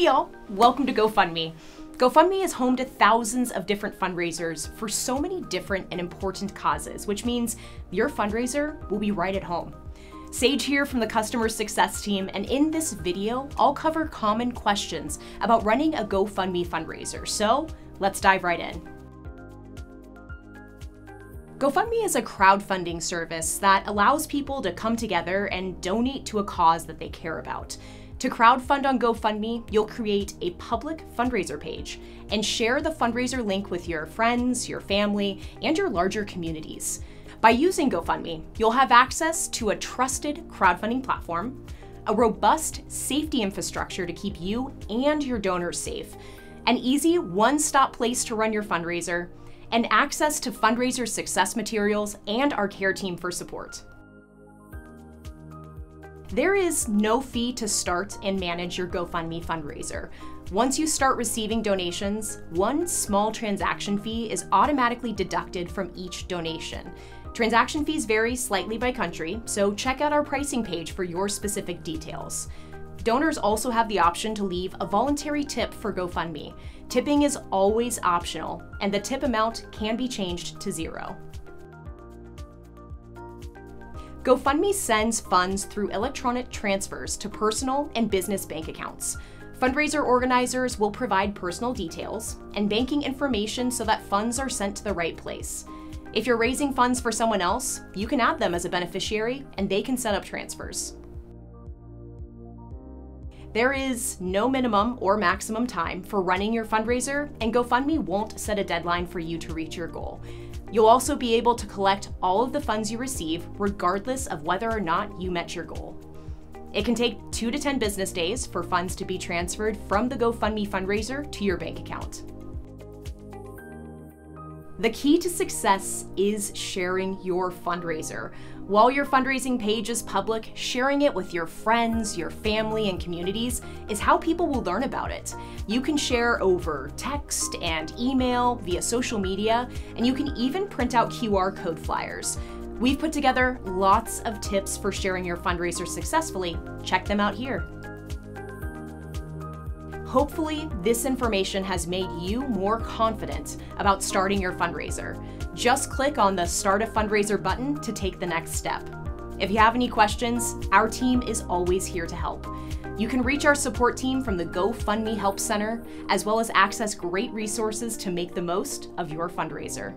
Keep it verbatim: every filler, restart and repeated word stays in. Hey y'all, welcome to GoFundMe. GoFundMe is home to thousands of different fundraisers for so many different and important causes, which means your fundraiser will be right at home. Sage here from the customer success team, and in this video, I'll cover common questions about running a GoFundMe fundraiser. So let's dive right in. GoFundMe is a crowdfunding service that allows people to come together and donate to a cause that they care about. To crowdfund on GoFundMe, you'll create a public fundraiser page and share the fundraiser link with your friends, your family, and your larger communities. By using GoFundMe, you'll have access to a trusted crowdfunding platform, a robust safety infrastructure to keep you and your donors safe, an easy one-stop place to run your fundraiser, and access to fundraiser success materials and our care team for support. There is no fee to start and manage your GoFundMe fundraiser. Once you start receiving donations, one small transaction fee is automatically deducted from each donation. Transaction fees vary slightly by country, so check out our pricing page for your specific details. Donors also have the option to leave a voluntary tip for GoFundMe. Tipping is always optional, and the tip amount can be changed to zero. GoFundMe sends funds through electronic transfers to personal and business bank accounts. Fundraiser organizers will provide personal details and banking information so that funds are sent to the right place. If you're raising funds for someone else, you can add them as a beneficiary and they can set up transfers. There is no minimum or maximum time for running your fundraiser, and GoFundMe won't set a deadline for you to reach your goal. You'll also be able to collect all of the funds you receive, regardless of whether or not you met your goal. It can take two to ten business days for funds to be transferred from the GoFundMe fundraiser to your bank account. The key to success is sharing your fundraiser. While your fundraising page is public, sharing it with your friends, your family, and communities is how people will learn about it. You can share over text and email, via social media, and you can even print out Q R code flyers. We've put together lots of tips for sharing your fundraiser successfully. Check them out here. Hopefully, this information has made you more confident about starting your fundraiser. Just click on the Start a Fundraiser button to take the next step. If you have any questions, our team is always here to help. You can reach our support team from the GoFundMe Help Center, as well as access great resources to make the most of your fundraiser.